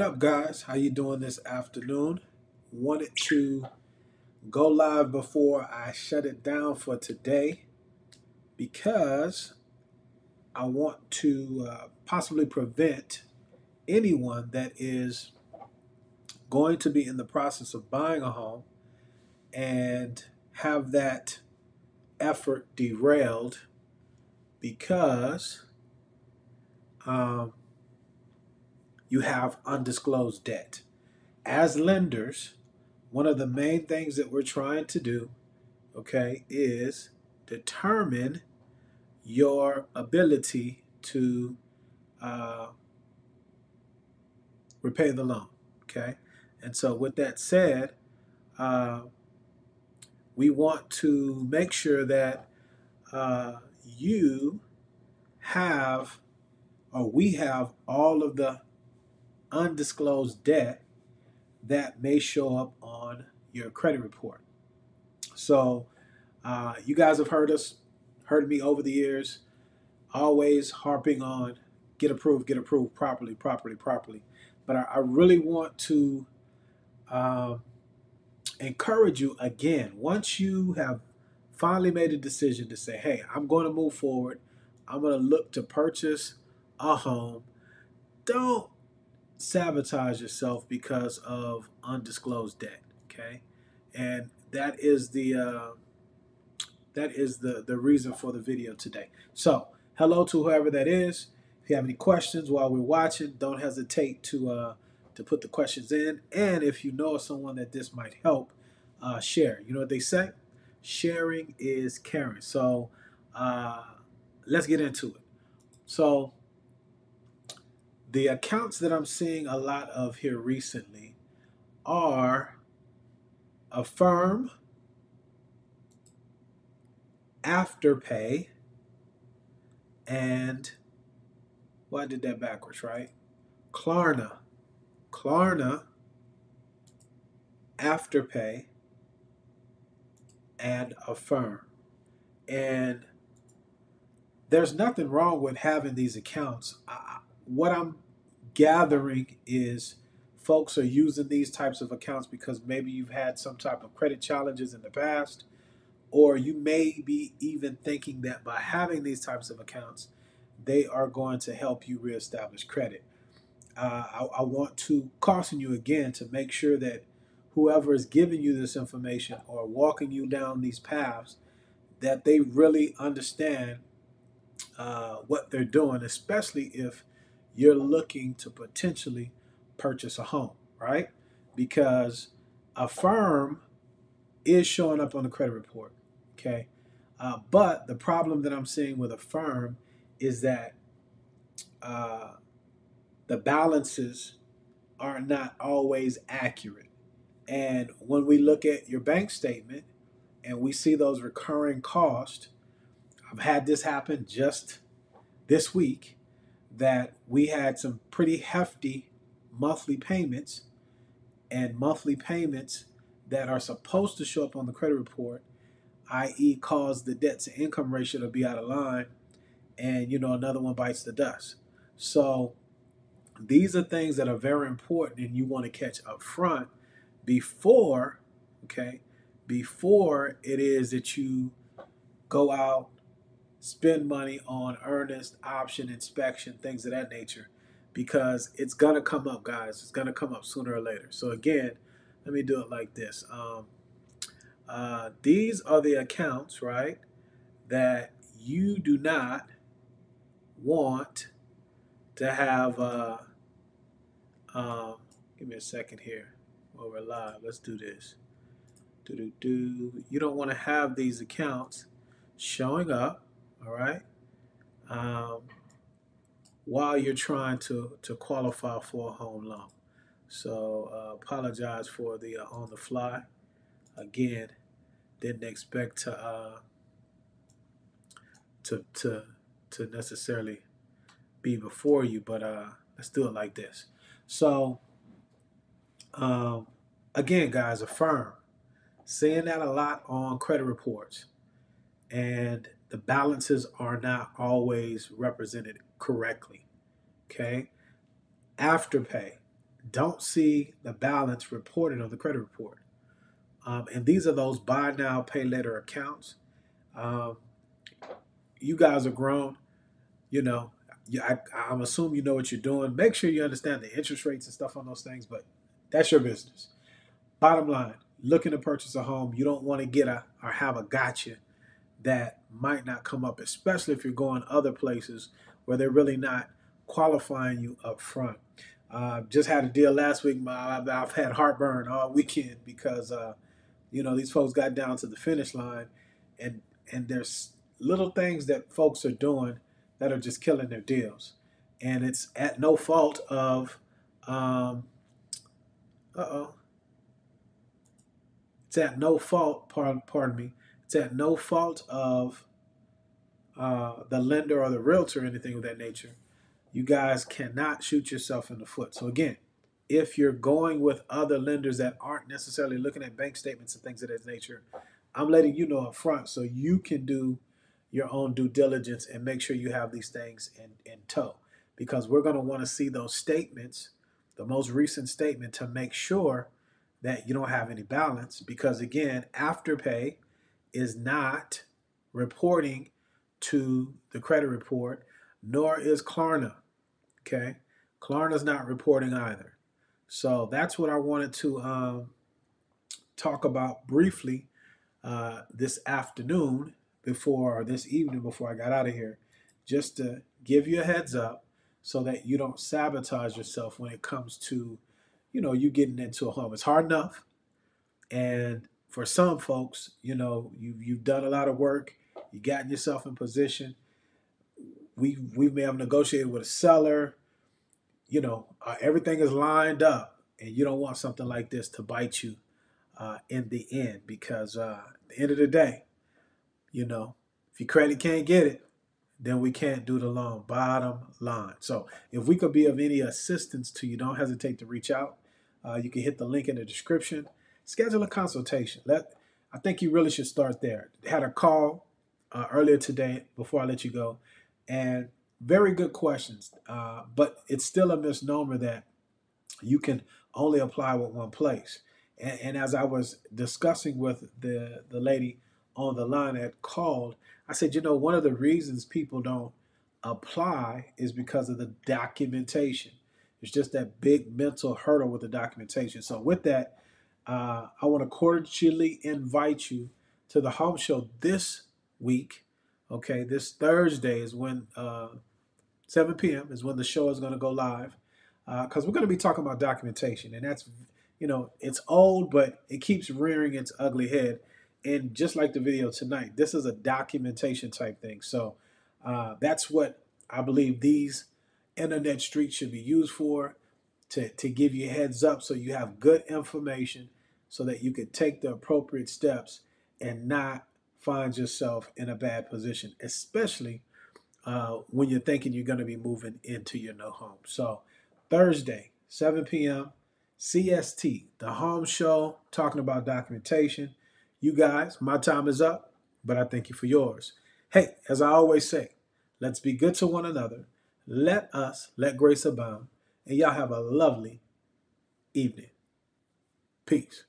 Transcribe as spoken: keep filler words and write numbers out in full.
What up, guys? How you doing this afternoon? Wanted to go live before I shut it down for today because I want to uh, possibly prevent anyone that is going to be in the process of buying a home and have that effort derailed because um, you have undisclosed debt. As lenders, one of the main things that we're trying to do, okay, is determine your ability to uh, repay the loan, okay? And so with that said, uh, we want to make sure that uh, you have, or we have, all of the undisclosed debt that may show up on your credit report. So uh, you guys have heard us, heard me over the years, always harping on get approved, get approved properly, properly, properly. But I, I really want to uh, encourage you again, once you have finally made a decision to say, hey, I'm going to move forward, I'm going to look to purchase a home, don't sabotage yourself because of undisclosed debt, okay? And that is the uh, that is the the reason for the video today. So hello to whoever that is. If you have any questions while we're watching, don't hesitate to uh, to put the questions in. And if you know someone that this might help, uh, share. You know what they say? Sharing is caring. So uh, let's get into it. So the accounts that I'm seeing a lot of here recently are Affirm, Afterpay, and, well, I did that backwards, right? Klarna, Klarna, Afterpay, and Affirm. And there's nothing wrong with having these accounts. I, What I'm gathering is folks are using these types of accounts because maybe you've had some type of credit challenges in the past, or you may be even thinking that by having these types of accounts, they are going to help you reestablish credit. Uh, I, I want to caution you again to make sure that whoever is giving you this information or walking you down these paths, that they really understand uh, what they're doing, especially if you're looking to potentially purchase a home, right? Because Affirm is showing up on the credit report, okay? Uh, but the problem that I'm seeing with Affirm is that uh, the balances are not always accurate. And when we look at your bank statement and we see those recurring costs, I've had this happen just this week, that we had some pretty hefty monthly payments and monthly payments that are supposed to show up on the credit report, that is cause the debt to income ratio to be out of line, and you know, another one bites the dust. So these are things that are very important and you want to catch up front before, okay, before it is that you go out, spend money on earnest, option, inspection, things of that nature, because it's going to come up, guys. It's going to come up sooner or later. So again, let me do it like this. Um, uh, these are the accounts, right, that you do not want to have. Uh, um, give me a second here while we're live. Let's do this. Do do do. You don't want to have these accounts showing up, all right, um, while you're trying to, to qualify for a home loan. So uh, apologize for the uh, on the fly. Again, didn't expect to, uh, to, to, to necessarily be before you, but uh, let's do it like this. So um, again, guys, Affirm. Seeing that a lot on credit reports, and the balances are not always represented correctly, okay? Afterpay, don't see the balance reported on the credit report. Um, and these are those buy now, pay later accounts. Um, you guys are grown, you know, I, I'm assuming you know what you're doing. Make sure you understand the interest rates and stuff on those things, but that's your business. Bottom line, looking to purchase a home, you don't want to get a or have a gotcha that might not come up, especially if you're going other places where they're really not qualifying you up front. Uh, just had a deal last week. My, I've had heartburn all weekend because, uh, you know, these folks got down to the finish line, and and there's little things that folks are doing that are just killing their deals. And it's at no fault of, um, uh-oh, it's at no fault, pardon, pardon me, it's at no fault of uh, the lender or the realtor or anything of that nature. You guys cannot shoot yourself in the foot. So again, if you're going with other lenders that aren't necessarily looking at bank statements and things of that nature, I'm letting you know up front so you can do your own due diligence and make sure you have these things in, in tow, because we're going to want to see those statements, the most recent statement, to make sure that you don't have any balance. Because again, Afterpay is not reporting to the credit report, nor is Klarna, okay? Klarna's not reporting either. So that's what I wanted to um, talk about briefly uh, this afternoon, before or this evening before I got out of here, just to give you a heads up so that you don't sabotage yourself when it comes to, you know, you getting into a home. It's hard enough. And for some folks, you know, you, you've done a lot of work. You've gotten yourself in position. We, we may have negotiated with a seller. You know, uh, everything is lined up, and you don't want something like this to bite you uh, in the end, because uh, at the end of the day, you know, if your credit can't get it, then we can't do the loan. Bottom line. So if we could be of any assistance to you, don't hesitate to reach out. Uh, you can hit the link in the description. Schedule a consultation. Let, I think you really should start there. Had a call uh, earlier today before I let you go, and very good questions. Uh, but it's still a misnomer that you can only apply with one place. And, and as I was discussing with the, the lady on the line that called, I said, you know, one of the reasons people don't apply is because of the documentation. It's just that big mental hurdle with the documentation. So with that, uh, I want to cordially invite you to the home show this week. Okay, this Thursday is when uh, seven p m is when the show is going to go live, because uh, we're going to be talking about documentation, and that's, you know, it's old, but it keeps rearing its ugly head. And just like the video tonight, this is a documentation type thing. So uh, that's what I believe these internet streets should be used for, to, to give you heads up so you have good information so that you can take the appropriate steps and not find yourself in a bad position, especially uh, when you're thinking you're going to be moving into your new home. So Thursday, seven p m C S T, the home show, talking about documentation. You guys, my time is up, but I thank you for yours. Hey, as I always say, let's be good to one another. Let us let grace abound, and y'all have a lovely evening. Peace.